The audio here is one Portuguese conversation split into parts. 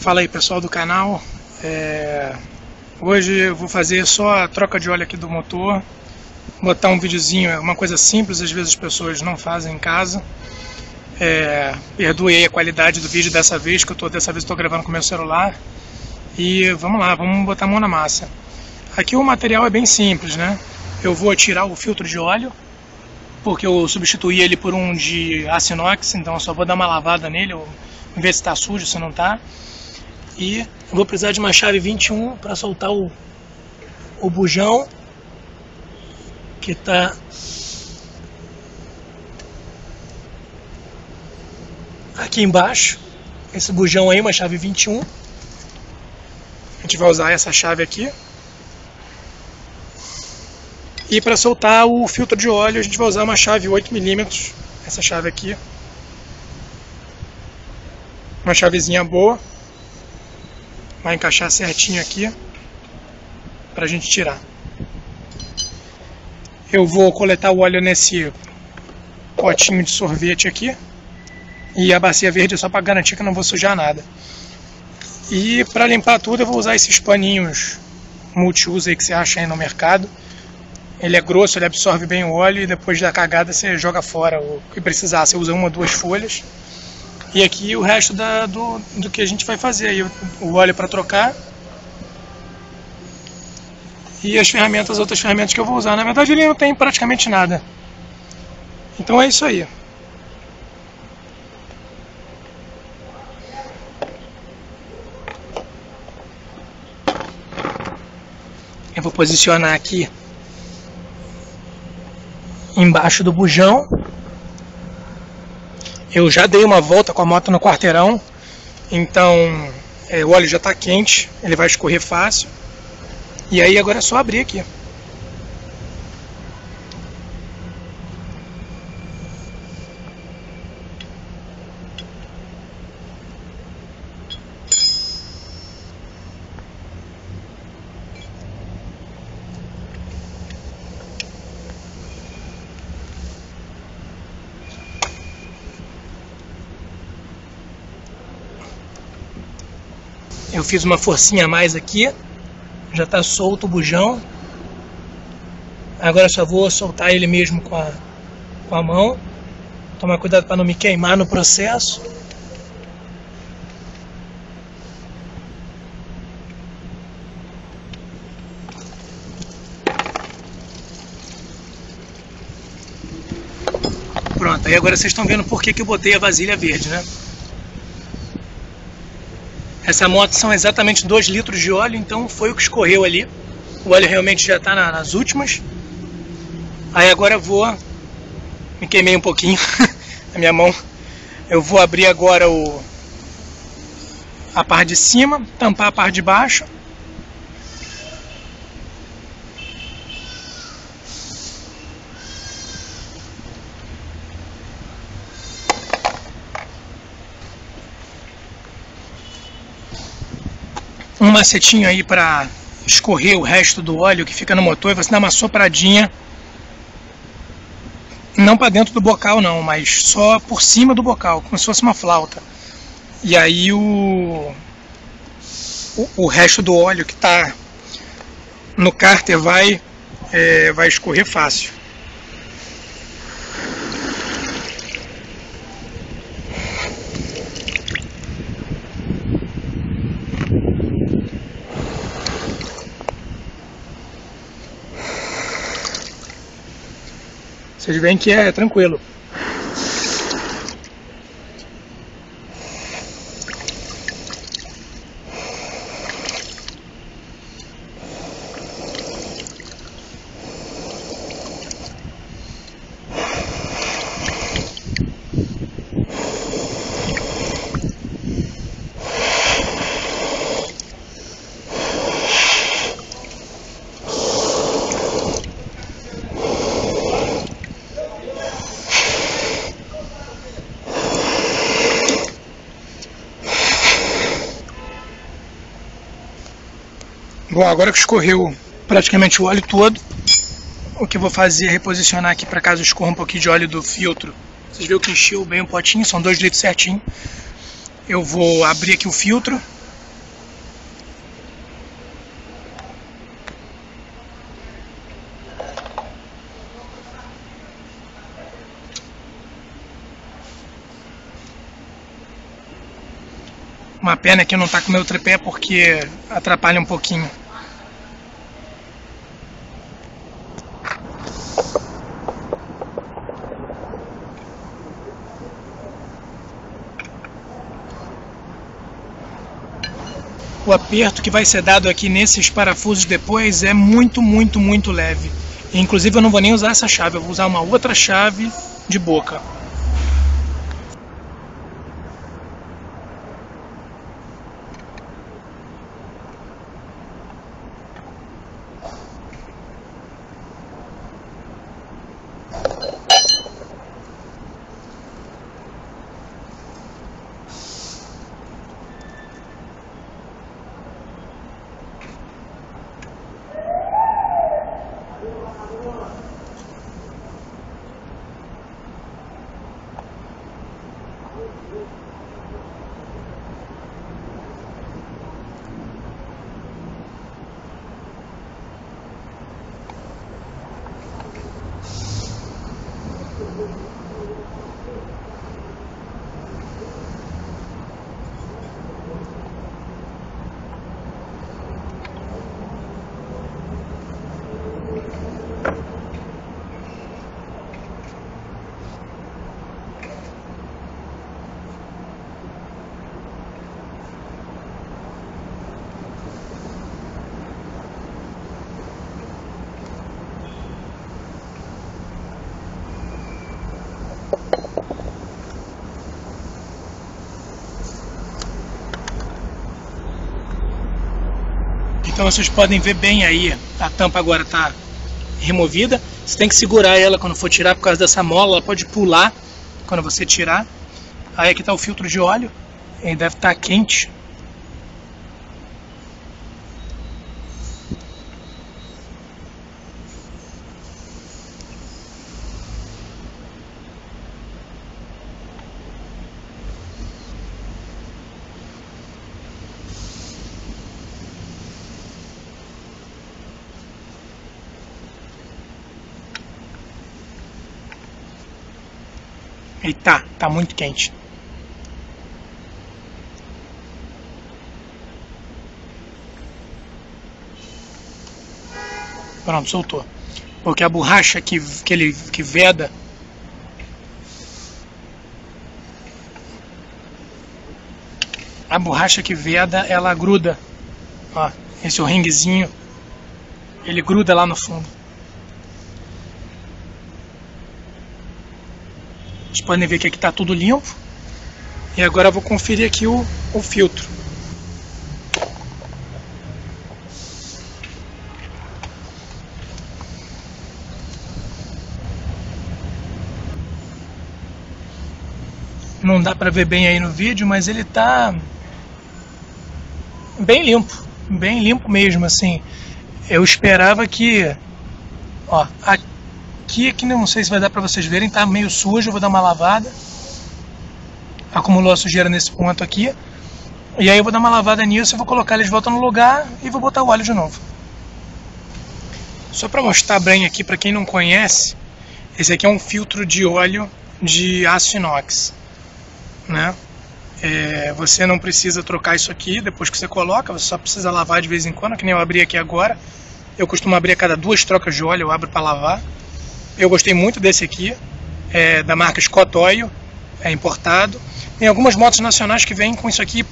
Fala aí pessoal do canal, hoje eu vou fazer só a troca de óleo aqui do motor, botar um videozinho, é uma coisa simples, às vezes as pessoas não fazem em casa. Perdoei a qualidade do vídeo dessa vez, que dessa vez estou gravando com meu celular, e vamos lá, vamos botar a mão na massa. Aqui o material é bem simples, né? Eu vou tirar o filtro de óleo, porque eu substituí ele por um de aço inox, então eu só vou dar uma lavada nele, ver se está sujo, se não está. E eu vou precisar de uma chave 21 para soltar o bujão, que está aqui embaixo. Esse bujão aí, uma chave 21. A gente vai usar essa chave aqui. E para soltar o filtro de óleo, a gente vai usar uma chave 8mm, essa chave aqui. Uma chavezinha boa. Vai encaixar certinho aqui para a gente tirar. Eu vou coletar o óleo nesse potinho de sorvete aqui. E a bacia verde é só para garantir que eu não vou sujar nada. E para limpar tudo eu vou usar esses paninhos multiuso aí que você acha aí no mercado. Ele é grosso, ele absorve bem o óleo e depois da cagada você joga fora o que precisar. Você usa uma ou duas folhas. E aqui o resto do que a gente vai fazer, aí o óleo para trocar e as ferramentas, as outras ferramentas que eu vou usar. Na verdade ele não tem praticamente nada. Então é isso aí. Eu vou posicionar aqui embaixo do bujão. Eu já dei uma volta com a moto no quarteirão, então o óleo já está quente, ele vai escorrer fácil. E aí agora é só abrir aqui. Eu fiz uma forcinha a mais aqui, já está solto o bujão. Agora só vou soltar ele mesmo com a mão. Tomar cuidado para não me queimar no processo. Pronto, aí agora vocês estão vendo por que eu botei a vasilha verde, né? Essa moto são exatamente 2 litros de óleo, então foi o que escorreu ali. O óleo realmente já está nas últimas. Aí agora eu vou... Me queimei um pouquinho a minha mão. Eu vou abrir agora a parte de cima, tampar a parte de baixo. Um macetinho aí para escorrer o resto do óleo que fica no motor, e você dá uma sopradinha, não para dentro do bocal não, mas só por cima do bocal, como se fosse uma flauta. E aí o resto do óleo que está no cárter vai escorrer fácil. Vocês veem que é tranquilo. Bom, agora que escorreu praticamente o óleo todo, o que eu vou fazer é reposicionar aqui para caso escorra um pouquinho de óleo do filtro. Vocês viram que encheu bem o potinho, são 2 litros certinho. Eu vou abrir aqui o filtro, Uma pena que não está com o meu tripé porque atrapalha um pouquinho. O aperto que vai ser dado aqui nesses parafusos depois é muito leve. Inclusive eu não vou nem usar essa chave, eu vou usar uma outra chave de boca. Então vocês podem ver bem aí, a tampa agora está removida. Você tem que segurar ela quando for tirar por causa dessa mola, ela pode pular quando você tirar. Aí aqui está o filtro de óleo, ele deve estar quente. E tá muito quente. Pronto, soltou. Porque a borracha que veda ela gruda. Ó, esse ringuezinho ele gruda lá no fundo. Vocês podem ver que aqui está tudo limpo. E agora eu vou conferir aqui o filtro. Não dá para ver bem aí no vídeo, mas ele está bem limpo mesmo, assim. Eu esperava que, ó, aqui que não sei se vai dar para vocês verem, tá meio sujo, eu vou dar uma lavada. Acumulou a sujeira nesse ponto aqui. E aí eu vou dar uma lavada nisso, eu vou colocar eles de volta no lugar e vou botar o óleo de novo. Só para mostrar bem aqui, para quem não conhece, esse aqui é um filtro de óleo de aço inox, né? Você não precisa trocar isso aqui depois que você coloca, você só precisa lavar de vez em quando, que nem eu abri aqui agora. Eu costumo abrir a cada 2 trocas de óleo, eu abro para lavar. Eu gostei muito desse aqui, da marca Scott Oil, é importado. Tem algumas motos nacionais que vêm com isso aqui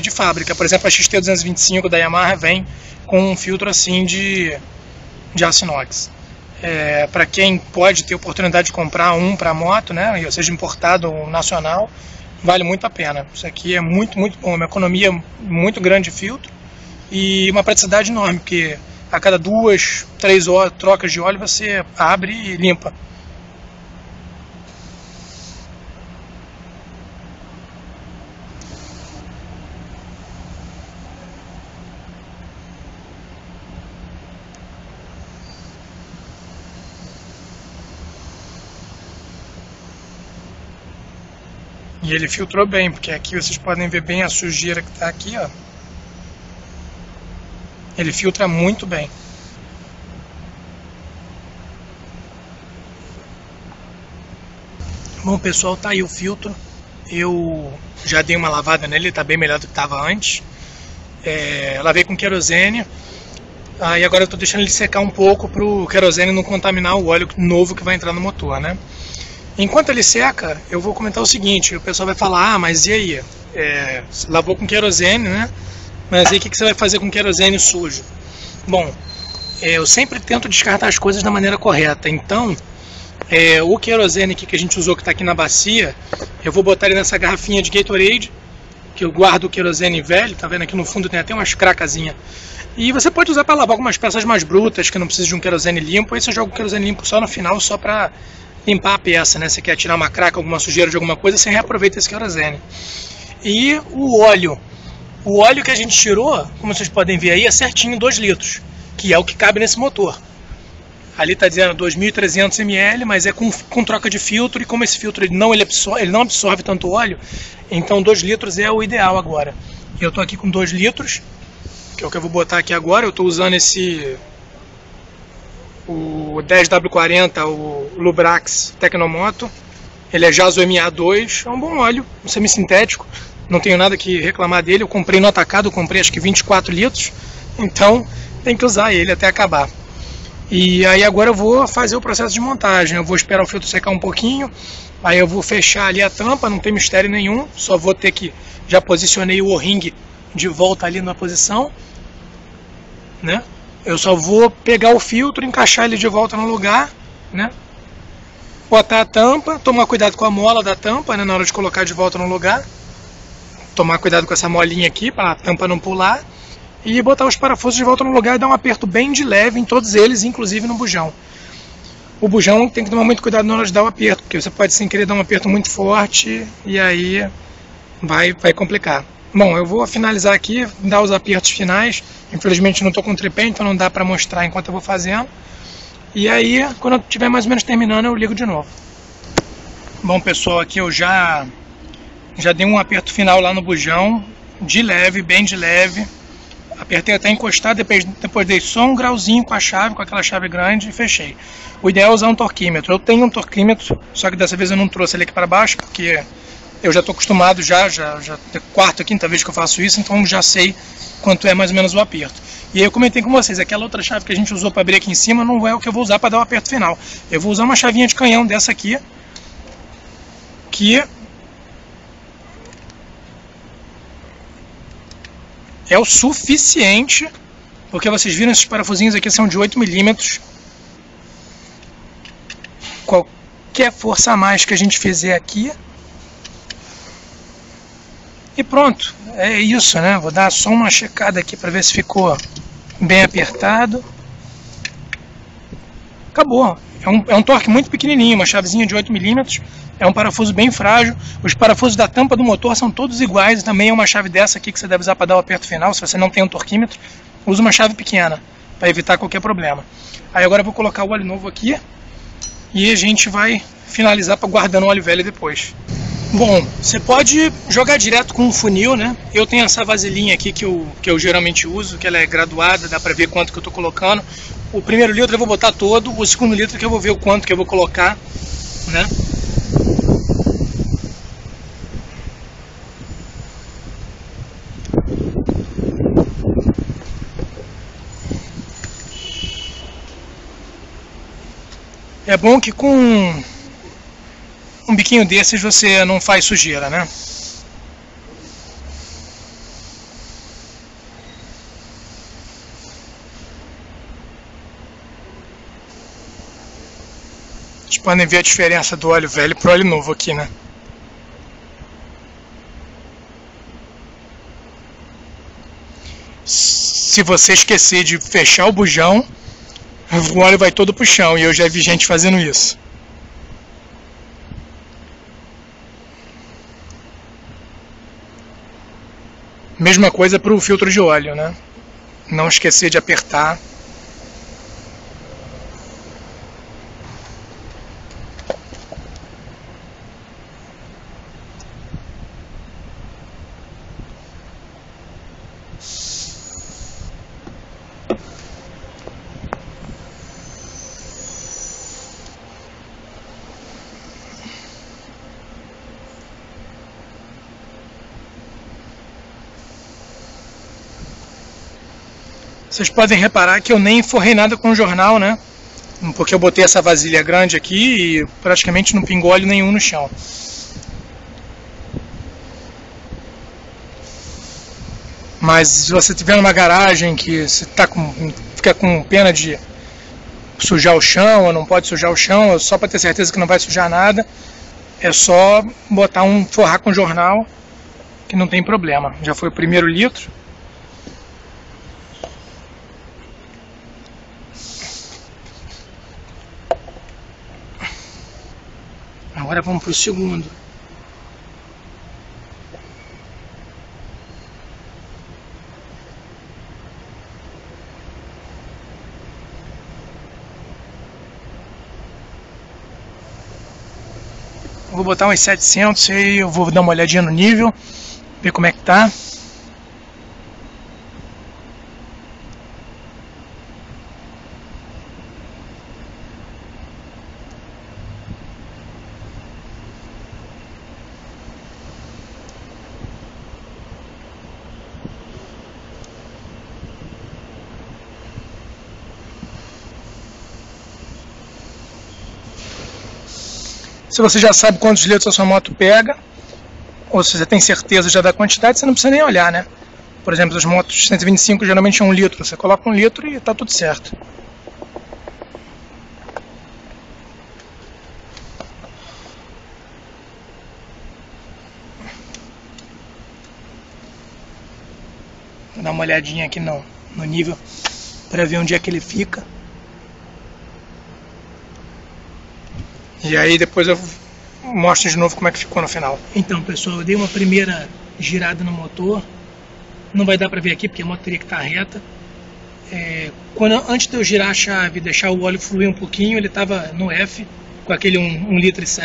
de fábrica. Por exemplo, a XT225 da Yamaha vem com um filtro assim de aço inox. Para quem pode ter oportunidade de comprar um para moto, né, ou seja, importado ou nacional, vale muito a pena. Isso aqui é muito bom, uma economia muito grande de filtro e uma praticidade enorme, porque a cada 2, 3 trocas de óleo você abre e limpa. E ele filtrou bem, porque aqui vocês podem ver bem a sujeira que está aqui, ó. Ele filtra muito bem. Bom pessoal, tá aí o filtro. eu já dei uma lavada nele, tá bem melhor do que estava antes. Lavei com querosene, aí agora eu estou deixando ele secar um pouco para o querosene não contaminar o óleo novo que vai entrar no motor, né? Enquanto ele seca, eu vou comentar o seguinte, o pessoal vai falar, ah, mas e aí? Lavou com querosene, né? Mas aí o que você vai fazer com querosene sujo? Bom, eu sempre tento descartar as coisas da maneira correta, então o querosene que a gente usou, que está aqui na bacia, eu vou botar ele nessa garrafinha de Gatorade, que eu guardo o querosene velho, tá vendo aqui no fundo tem até umas cracazinhas. E você pode usar para lavar algumas peças mais brutas, que não precisa de um querosene limpo, aí você joga o querosene limpo só no final, só para limpar a peça, né? Você quer tirar uma craca, alguma sujeira de alguma coisa, você reaproveita esse querosene. E o óleo que a gente tirou, como vocês podem ver aí, é certinho 2 litros, que é o que cabe nesse motor. Ali está dizendo 2.300 ml, mas é com troca de filtro, e como esse filtro ele não absorve tanto óleo, então 2 litros é o ideal agora. Eu estou aqui com 2 litros, que é o que eu vou botar aqui agora. Eu estou usando o 10W40, o Lubrax Tecnomoto, ele é JASO MA2, é um bom óleo, um semissintético, não tenho nada que reclamar dele, eu comprei no atacado, eu comprei acho que 24 litros, então tem que usar ele até acabar. E aí agora eu vou fazer o processo de montagem, eu vou esperar o filtro secar um pouquinho, aí eu vou fechar ali a tampa, não tem mistério nenhum, só vou ter que, já posicionei o O-ring de volta ali na posição, né? Eu só vou pegar o filtro, encaixar ele de volta no lugar, né? Botar a tampa, tomar cuidado com a mola da tampa, né? Na hora de colocar de volta no lugar, tomar cuidado com essa molinha aqui para a tampa não pular, e botar os parafusos de volta no lugar e dar um aperto bem de leve em todos eles, inclusive no bujão. O bujão tem que tomar muito cuidado na hora de dar o aperto, porque você pode sem querer dar um aperto muito forte e aí vai complicar. Bom, eu vou finalizar aqui, dar os apertos finais, infelizmente não estou com tripé, então não dá para mostrar enquanto eu vou fazendo. E aí, quando eu estiver mais ou menos terminando, eu ligo de novo. Bom pessoal, aqui eu já dei um aperto final lá no bujão, de leve, bem de leve. Apertei até encostar, depois dei só um grauzinho com a chave, com aquela chave grande, e fechei. O ideal é usar um torquímetro. Eu tenho um torquímetro, só que dessa vez eu não trouxe ele aqui para baixo, porque eu já estou acostumado, já é a quarta, quinta vez que eu faço isso, então já sei quanto é mais ou menos o aperto. E aí eu comentei com vocês, aquela outra chave que a gente usou para abrir aqui em cima não é o que eu vou usar para dar o aperto final. Eu vou usar uma chavinha de canhão dessa aqui, que é o suficiente, porque vocês viram esses parafusinhos aqui são de 8 mm. Qualquer força a mais que a gente fizer aqui. E pronto, é isso, né? Vou dar só uma checada aqui para ver se ficou bem apertado. Acabou. É um torque muito pequenininho, uma chavezinha de 8 mm, é um parafuso bem frágil, os parafusos da tampa do motor são todos iguais, também é uma chave dessa aqui que você deve usar para dar o aperto final, se você não tem um torquímetro, usa uma chave pequena, para evitar qualquer problema. Aí agora eu vou colocar o óleo novo aqui, e a gente vai finalizar para guardando o óleo velho depois. Bom, você pode jogar direto com um funil, né? Eu tenho essa vasilhinha aqui que eu geralmente uso, que ela é graduada, dá pra ver quanto que eu tô colocando. O primeiro litro eu vou botar todo, o segundo litro que eu vou ver o quanto que eu vou colocar, né? É bom que com um biquinho desses você não faz sujeira, né? Vocês podem ver a diferença do óleo velho pro óleo novo aqui, né? Se você esquecer de fechar o bujão, o óleo vai todo pro chão, e eu já vi gente fazendo isso. Mesma coisa para o filtro de óleo, né? Não esquecer de apertar. Vocês podem reparar que eu nem forrei nada com o jornal, né? Porque eu botei essa vasilha grande aqui e praticamente não pingou óleo nenhum no chão. Mas se você estiver numa garagem que você tá fica com pena de sujar o chão, ou não pode sujar o chão, só para ter certeza que não vai sujar nada, é só botar forrar com jornal, que não tem problema. Já foi o primeiro litro. Agora vamos para o segundo. Vou botar uns 700 e eu vou dar uma olhadinha no nível, ver como é que tá. Se você já sabe quantos litros a sua moto pega, ou se você tem certeza já da quantidade, você não precisa nem olhar, né? Por exemplo, as motos 125 geralmente é 1 litro. Você coloca 1 litro e está tudo certo. Vou dar uma olhadinha aqui no nível para ver onde é que ele fica. E aí depois eu mostro de novo como é que ficou no final. Então pessoal, eu dei uma primeira girada no motor. Não vai dar para ver aqui porque a moto teria que estar reta. Antes de eu girar a chave e deixar o óleo fluir um pouquinho, ele estava no F, com aquele 1,7 litros.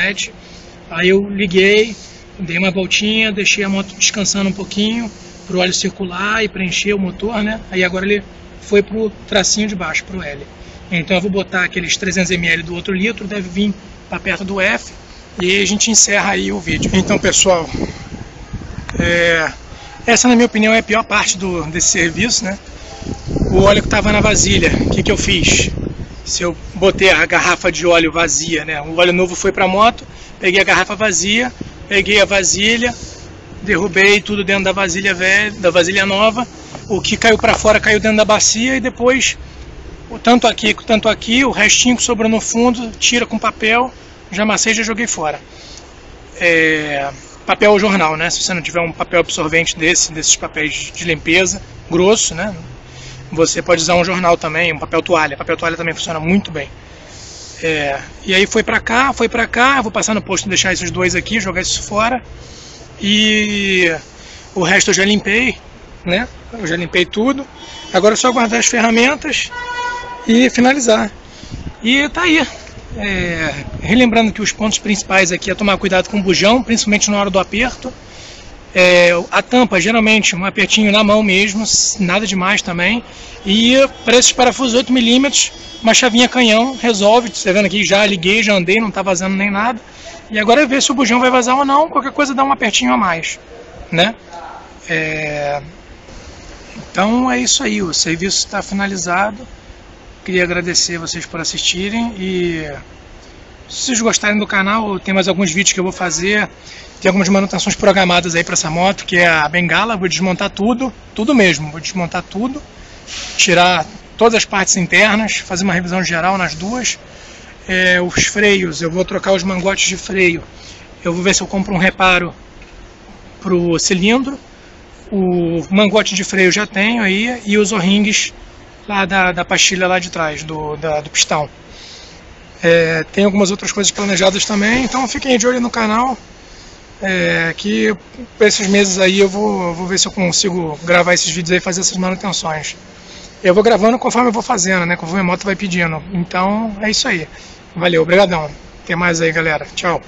Aí eu liguei, dei uma voltinha, deixei a moto descansando um pouquinho, para o óleo circular e preencher o motor, né? Aí agora ele foi para o tracinho de baixo, para o L. Então eu vou botar aqueles 300 ml do outro litro, deve vir para perto do F, e a gente encerra aí o vídeo. Então pessoal, essa na minha opinião é a pior parte desse serviço, né? O óleo que estava na vasilha, o que eu fiz? Se eu botei a garrafa de óleo vazia, né? O óleo novo foi para a moto, peguei a garrafa vazia, peguei a vasilha, derrubei tudo dentro da vasilha velha, da vasilha nova, o que caiu para fora caiu dentro da bacia e depois... Tanto aqui, o restinho que sobrou no fundo, tira com papel, já amassei, já joguei fora. Papel ou jornal, né? Se você não tiver um papel absorvente desses papéis de limpeza, grosso, né? Você pode usar um jornal também, um papel toalha. Papel toalha também funciona muito bem. E aí foi pra cá, vou passar no posto e deixar esses dois aqui, jogar isso fora. E o resto eu já limpei, né? Eu já limpei tudo. Agora é só guardar as ferramentas e finalizar. E tá aí. Relembrando que os pontos principais aqui é tomar cuidado com o bujão, principalmente na hora do aperto. A tampa, geralmente, um apertinho na mão mesmo, nada demais também. E para esses parafusos 8 mm, uma chavinha canhão resolve. Você vendo aqui, já liguei, já andei, não tá vazando nem nada. E agora é ver se o bujão vai vazar ou não, qualquer coisa dá um apertinho a mais, né? Então é isso aí, o serviço está finalizado. Queria agradecer vocês por assistirem e se vocês gostarem do canal, tem mais alguns vídeos que eu vou fazer. Tem algumas manutenções programadas aí para essa moto, que é a bengala. Vou desmontar tudo mesmo, vou desmontar tudo, tirar todas as partes internas, fazer uma revisão geral nas duas. Os freios, eu vou trocar os mangotes de freio. Eu vou ver se eu compro um reparo para o cilindro. O mangote de freio já tenho aí, e os O-rings lá da pastilha lá de trás, do pistão. Tem algumas outras coisas planejadas também, então fiquem de olho no canal, que por esses meses aí eu vou ver se eu consigo gravar esses vídeos aí e fazer essas manutenções. Eu vou gravando conforme eu vou fazendo, né, conforme a moto vai pedindo. Então é isso aí. Valeu, obrigadão. Até mais aí, galera. Tchau.